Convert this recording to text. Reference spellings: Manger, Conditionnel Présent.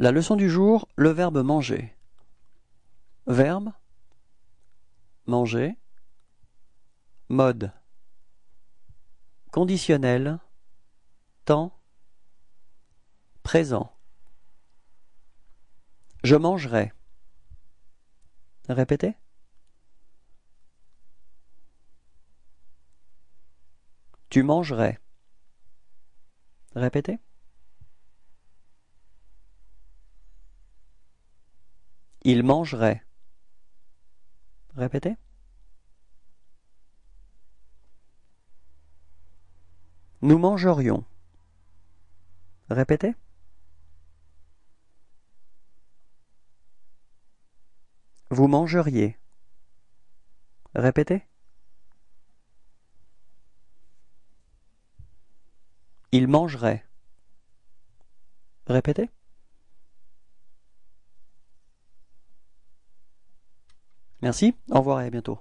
La leçon du jour, le verbe manger. Verbe, manger. Mode, conditionnel, temps, présent. Je mangerai. Répétez. Tu mangerais. Répétez. Il mangerait. Répétez. Nous mangerions. Répétez. Vous mangeriez. Répétez. Il mangerait. Répétez. Merci, au revoir et à bientôt.